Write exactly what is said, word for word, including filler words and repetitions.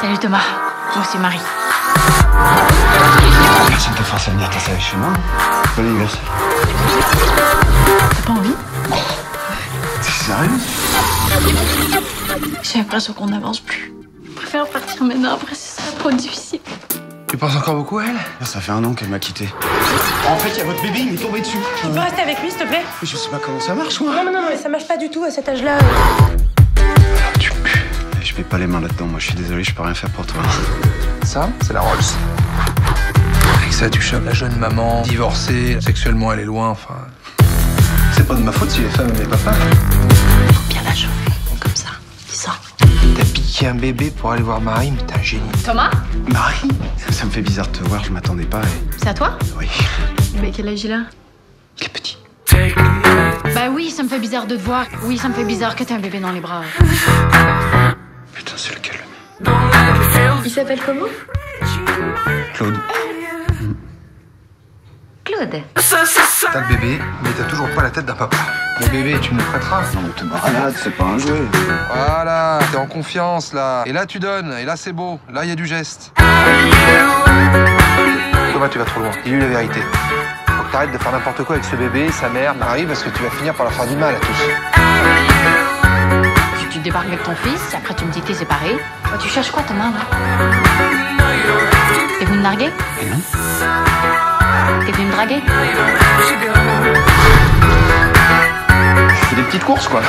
Salut Thomas, moi c'est Marie. Personne ne te force à venir t'installer chez moi. Bon anniversaire. T'as pas envie? T'es sérieux? J'ai l'impression qu'on n'avance plus. Je préfère partir maintenant, après ce sera trop difficile. Tu penses encore beaucoup à elle? Ça fait un an qu'elle m'a quitté. En fait, il y a votre bébé, il m'est tombé dessus. Tu peux rester avec lui, s'il te plaît? Mais je sais pas comment ça marche, moi. Non, non, non, mais ça marche pas du tout à cet âge-là. Tu pues. Je mets pas les mains là-dedans, moi. Je suis désolé, je peux rien faire pour toi. Ça, c'est la Rolls. Avec ça, tu chopes la jeune maman, divorcée, sexuellement, elle est loin, enfin... C'est pas de ma faute si les femmes aimaient pas femmes. Faut bien la chauffer, comme ça, dix ans. T'as piqué un bébé pour aller voir Marie, mais t'es un génie. Thomas? Marie? Ça me fait bizarre de te voir, je m'attendais pas. Et... C'est à toi? Oui. Mais quel âge il a? Il est petit. Bah oui, ça me fait bizarre de te voir. Oui, ça me fait bizarre que t'aies un bébé dans les bras. Putain, c'est lequel? Il s'appelle comment? Claude. Mmh. Claude. T'as le bébé, mais t'as toujours pas la tête d'un papa. Mon bébé, tu me le prêteras? Non, mais t'es malade, c'est pas un jeu. Voilà, t'es en confiance, là. Et là, tu donnes, et là, c'est beau. Là, il y a du geste. Thomas, tu vas trop loin. Dis-lui la vérité. Faut que t'arrêtes de faire n'importe quoi avec ce bébé, sa mère, Marie, parce que tu vas finir par leur faire du mal à tous. Si tu débarques avec ton fils, après tu me dis que t'es séparé. Bah, tu cherches quoi, Thomas, là? T'es venu me narguer? Et non. T'es venu me draguer? C'est des petites courses, quoi.